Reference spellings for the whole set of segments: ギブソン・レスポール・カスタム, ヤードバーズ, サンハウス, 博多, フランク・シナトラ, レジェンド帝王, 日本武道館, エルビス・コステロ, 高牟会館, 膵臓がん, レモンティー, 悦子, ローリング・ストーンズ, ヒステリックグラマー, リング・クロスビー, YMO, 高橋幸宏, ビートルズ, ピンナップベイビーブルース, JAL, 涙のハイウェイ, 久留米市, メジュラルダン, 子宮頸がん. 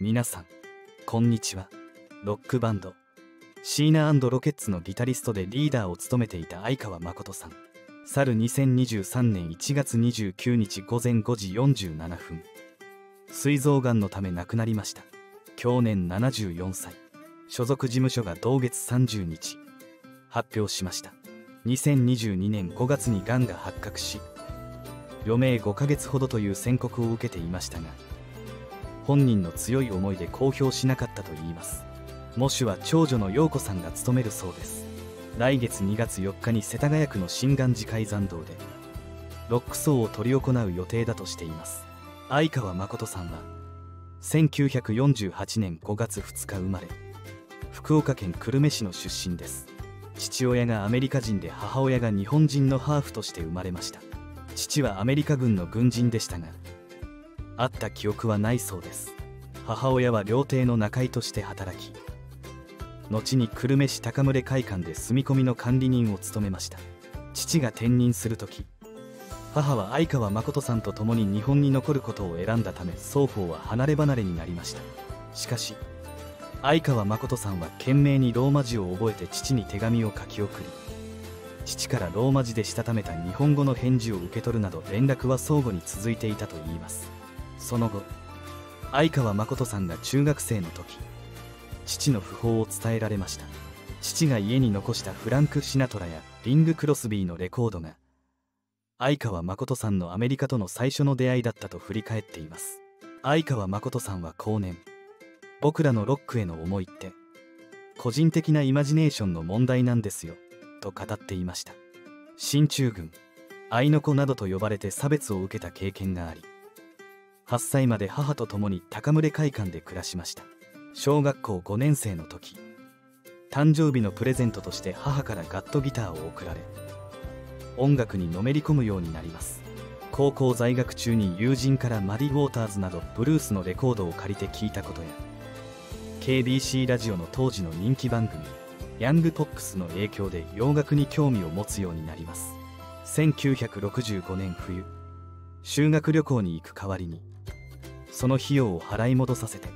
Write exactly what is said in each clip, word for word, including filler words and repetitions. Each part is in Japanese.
皆さんこんにちは。ロックバンドシーナ&ロケッツのギタリストでリーダーを務めていた相川誠さん、去るにせんにじゅうさんねんいちがつにじゅうくにちごぜんごじよんじゅうななふん、膵臓がんのため亡くなりました。享年ななじゅうよんさい。所属事務所が同月さんじゅうにち発表しました。にせんにじゅうにねんごがつにがんが発覚し、余命ごかげつほどという宣告を受けていましたが、本人の強い思いで公表しなかったといいます。喪主は長女の陽子さんが務めるそうです。来月にがつよっかに世田谷区の神願寺開山堂でロック葬を執り行う予定だとしています。相川誠さんはせんきゅうひゃくよんじゅうはちねんごがつふつか生まれ、福岡県久留米市の出身です。父親がアメリカ人で母親が日本人のハーフとして生まれました。父はアメリカ軍の軍人でしたが、会った記憶はないそうです。母親は料亭の仲居として働き、後に久留米市高牟会館で住み込みの管理人を務めました。父が転任する時、母は相川誠さんと共に日本に残ることを選んだため、双方は離れ離れになりました。しかし相川誠さんは懸命にローマ字を覚えて父に手紙を書き送り、父からローマ字でしたためた日本語の返事を受け取るなど、連絡は相互に続いていたといいます。その後、相川誠さんが中学生の時、父の訃報を伝えられました。父が家に残したフランク・シナトラやリング・クロスビーのレコードが相川誠さんのアメリカとの最初の出会いだったと振り返っています。相川誠さんは後年、僕らのロックへの思いって個人的なイマジネーションの問題なんですよと語っていました。進駐軍、愛の子などと呼ばれて差別を受けた経験があり、はっさいまで母と共に高牟会館で暮らしました。小学校ごねんせいの時、誕生日のプレゼントとして母からガットギターを贈られ、音楽にのめり込むようになります。高校在学中に友人からマディ・ウォーターズなどブルースのレコードを借りて聴いたことや、ケービーシー ラジオの当時の人気番組「ヤングポップス」の影響で洋楽に興味を持つようになります。せんきゅうひゃくろくじゅうごねん冬、修学旅行に行く代わりにその費用を払い戻させて、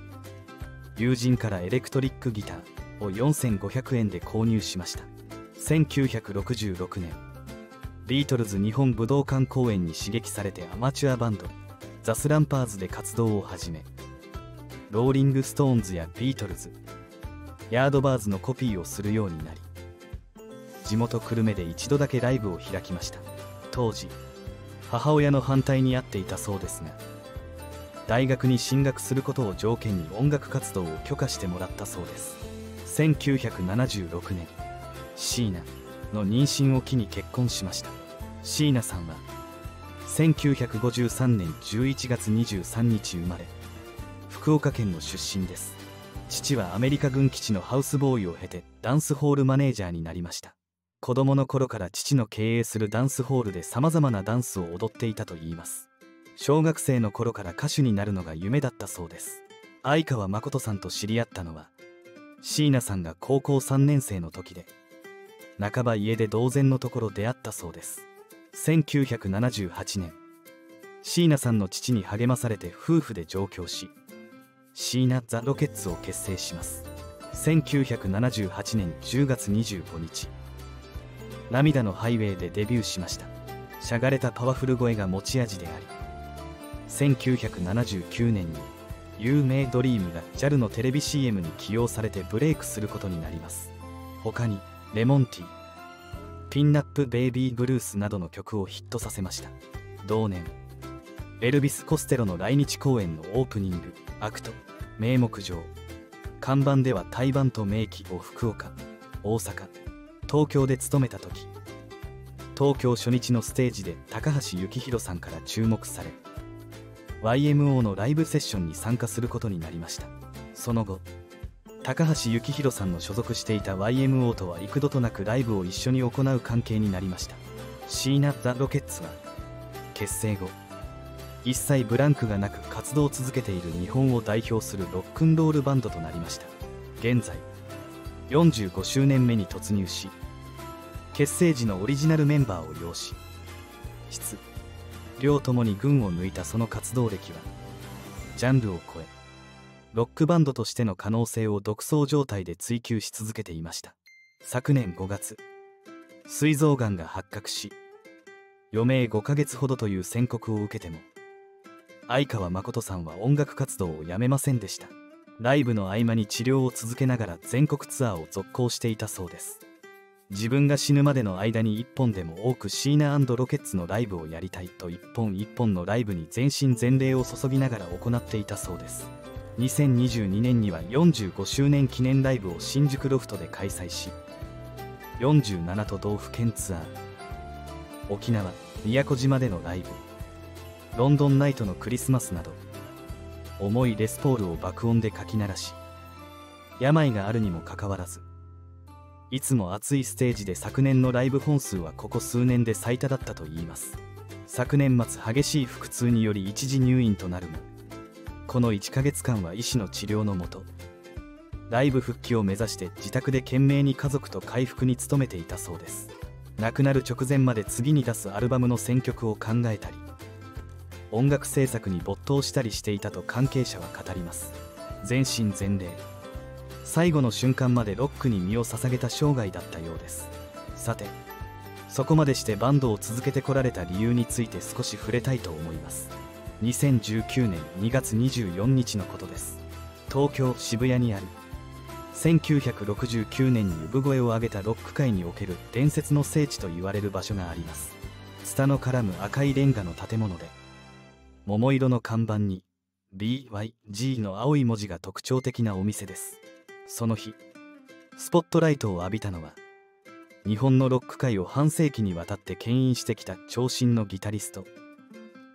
友人からエレクトリックギターをよんせんごひゃくえんで購入しました。せんきゅうひゃくろくじゅうろくねん、ビートルズ日本武道館公演に刺激されてアマチュアバンドザ・スランパーズで活動を始め、ローリング・ストーンズやビートルズ、ヤードバーズのコピーをするようになり、地元久留米で一度だけライブを開きました。当時母親の反対にあっていたそうですが、大学に進学することを条件に音楽活動を許可してもらったそうです。せんきゅうひゃくななじゅうろくねん、椎名の妊娠を機に結婚しました。椎名さんはせんきゅうひゃくごじゅうさんねんじゅういちがつにじゅうさんにち生まれ、福岡県の出身です。父はアメリカ軍基地のハウスボーイを経てダンスホールマネージャーになりました。子供の頃から父の経営するダンスホールでさまざまなダンスを踊っていたといいます。小学生の頃から歌手になるのが夢だったそうです。相川誠さんと知り合ったのは椎名さんが高校さんねんせいの時で、半ば家で同然のところ出会ったそうです。せんきゅうひゃくななじゅうはちねん、椎名さんの父に励まされて夫婦で上京し、シーナ・ザ・ロケッツを結成します。せんきゅうひゃくななじゅうはちねんじゅうがつにじゅうごにち、涙のハイウェイでデビューしました。しゃがれたパワフル声が持ち味であり、せんきゅうひゃくななじゅうきゅうねんに有名ドリームが ジャル のテレビ シーエム に起用されてブレイクすることになります。他にレモンティー、ピンナップベイビーブルースなどの曲をヒットさせました。同年、エルビス・コステロの来日公演のオープニングアクト名目上、看板では対バンと名機を福岡、大阪、東京で務めた時、東京初日のステージで高橋幸宏さんから注目され、ワイエムオー のライブセッションに参加することになりました。その後、高橋幸宏さんの所属していた ワイエムオー とは幾度となくライブを一緒に行う関係になりました。シーナ・ザ・ロケッツは結成後一切ブランクがなく活動を続けている日本を代表するロックンロールバンドとなりました。現在よんじゅうごしゅうねんめに突入し、結成時のオリジナルメンバーを擁し、質両ともに群を抜いたその活動歴はジャンルを超えロックバンドとしての可能性を独創状態で追求し続けていました。昨年ごがつ、膵臓がんが発覚し、余命ごかげつほどという宣告を受けても、相川誠さんは音楽活動をやめませんでした。ライブの合間に治療を続けながら全国ツアーを続行していたそうです。自分が死ぬまでの間に一本でも多くシーナ&ロケッツのライブをやりたいと一本一本のライブに全身全霊を注ぎながら行っていたそうです。にせんにじゅうにねんにはよんじゅうごしゅうねん記念ライブを新宿ロフトで開催し、よんじゅうなな都道府県ツアー、沖縄、宮古島でのライブ、ロンドンナイトのクリスマスなど、重いレスポールを爆音でかき鳴らし、病があるにもかかわらず、いつも熱いステージで昨年のライブ本数はここ数年で最多だったといいます。昨年末激しい腹痛により一時入院となるも、このいっかげつかんは医師の治療のもと、ライブ復帰を目指して自宅で懸命に家族と回復に努めていたそうです。亡くなる直前まで次に出すアルバムの選曲を考えたり、音楽制作に没頭したりしていたと関係者は語ります。全身全霊。最後の瞬間までロックに身を捧げた生涯だったようです。さて、そこまでしてバンドを続けてこられた理由について少し触れたいと思います。にせんじゅうきゅうねんにがつにじゅうよっかのことです。東京・渋谷にあるせんきゅうひゃくろくじゅうきゅうねんに産声を上げたロック界における伝説の聖地と言われる場所があります。ツタの絡む赤いレンガの建物で、桃色の看板に ビーワイジー の青い文字が特徴的なお店です。その日、スポットライトを浴びたのは、日本のロック界を半世紀にわたって牽引してきた長身のギタリスト、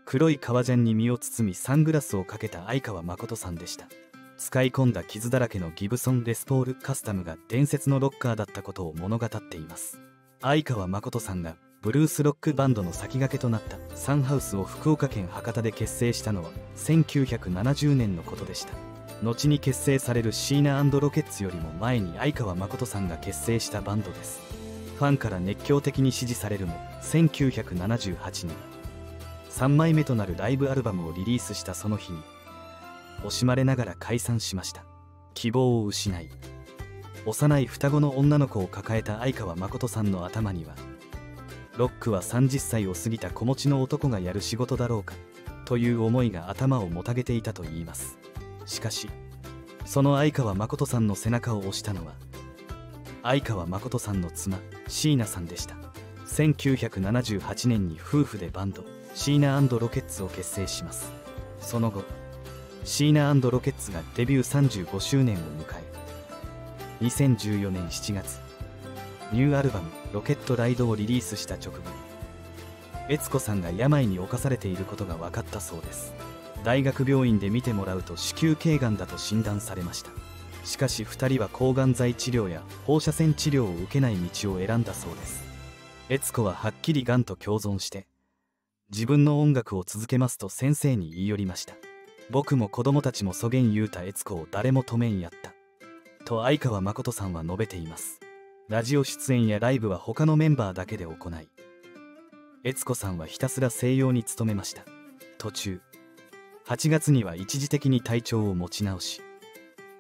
黒い革ジャンに身を包みサングラスをかけた相川誠さんでした。使い込んだ傷だらけのギブソン・レスポール・カスタムが伝説のロッカーだったことを物語っています。相川誠さんがブルースロックバンドの先駆けとなったサンハウスを福岡県博多で結成したのはせんきゅうひゃくななじゅうねんのことでした。後に結成されるシーナ&ロケッツよりも前に相川誠さんが結成したバンドです。ファンから熱狂的に支持されるもせんきゅうひゃくななじゅうはちねん、さんまいめとなるライブアルバムをリリースしたその日に、惜しまれながら解散しました。希望を失い、幼い双子の女の子を抱えた相川誠さんの頭には、ロックはさんじゅっさいを過ぎた子持ちの男がやる仕事だろうかという思いが頭をもたげていたといいます。しかし、その相川誠さんの背中を押したのは、相川誠さんの妻椎名さんでした。せんきゅうひゃくななじゅうはちねんに夫婦でバンドシーナ&ロケッツを結成します。その後、シーナ&ロケッツがデビューさんじゅうごしゅうねんを迎え、にせんじゅうよねんしちがつ、ニューアルバム「ロケットライド」をリリースした直後、悦子さんが病に侵されていることが分かったそうです。大学病院で診てもらうと子宮頸がんだと診断されました。しかしふたりは抗がん剤治療や放射線治療を受けない道を選んだそうです。悦子ははっきりがんと共存して、自分の音楽を続けますと先生に言い寄りました。僕も子供たちもそげん言うた悦子を誰も止めんやったと相川誠さんは述べています。ラジオ出演やライブは他のメンバーだけで行い、悦子さんはひたすら静養に努めました。途中、はちがつには一時的に体調を持ち直し、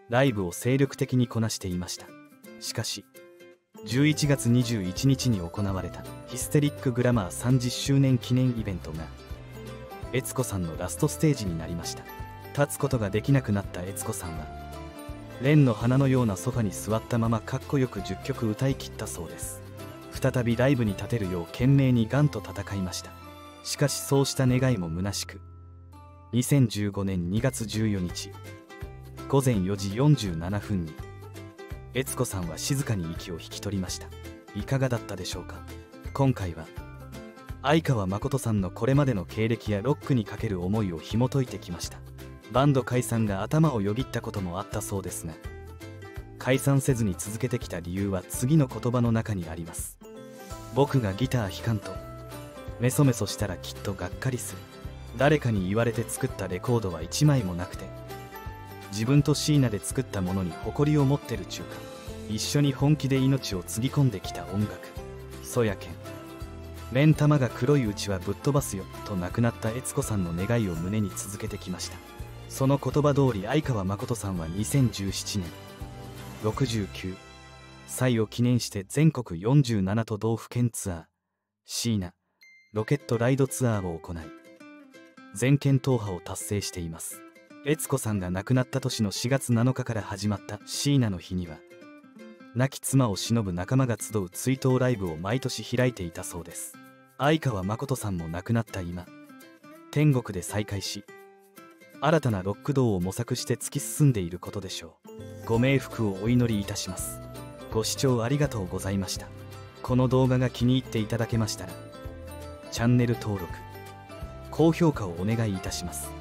ライブを精力的にこなしていました。しかし、じゅういちがつにじゅういちにちに行われたヒステリックグラマーさんじゅっしゅうねん記念イベントが悦子さんのラストステージになりました。立つことができなくなった悦子さんは、蓮の花のようなソファに座ったままかっこよくじゅっきょく歌い切ったそうです。再びライブに立てるよう懸命にがんと闘いました。しかし、そうした願いも虚しく、にせんじゅうごねんにがつじゅうよっかごぜんよじよんじゅうななふんに悦子さんは静かに息を引き取りました。いかがだったでしょうか。今回は相川誠さんのこれまでの経歴やロックにかける思いを紐解いてきました。バンド解散が頭をよぎったこともあったそうですが、解散せずに続けてきた理由は次の言葉の中にあります。僕がギター弾かんとメソメソしたらきっとがっかりする。誰かに言われて作ったレコードはいちまいもなくて、自分と椎名で作ったものに誇りを持ってるちゅうか、一緒に本気で命をつぎ込んできた音楽そやけん、目ん玉が黒いうちはぶっ飛ばすよと亡くなった悦子さんの願いを胸に続けてきました。その言葉通り相川誠さんはにせんじゅうななねんろくじゅうきゅうさいを記念して全国よんじゅうなな都道府県ツアーシーナロケットライドツアーを行い全県踏破を達成しています。悦子さんが亡くなった年のしがつなのかから始まったシーナの日には亡き妻を偲ぶ仲間が集う追悼ライブを毎年開いていたそうです。相川誠さんも亡くなった今天国で再会し新たなロック道を模索して突き進んでいることでしょう。ご冥福をお祈りいたします。ご視聴ありがとうございました。この動画が気に入っていただけましたらチャンネル登録高評価をお願いいたします。